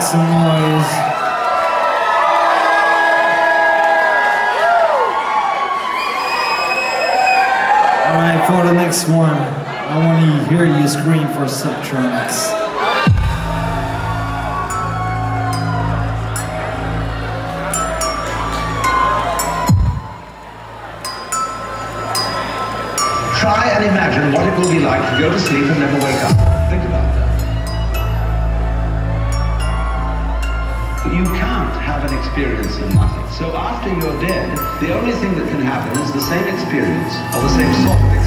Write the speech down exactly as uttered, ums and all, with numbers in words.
make some noise. All right, for the next one, I want to hear you scream for Subtronics. Try and imagine what it will be like to go to sleep and never wake up. Think about that. You can't have an experience of nothing. So after you're dead, the only thing that can happen is the same experience, or the same sort of experience.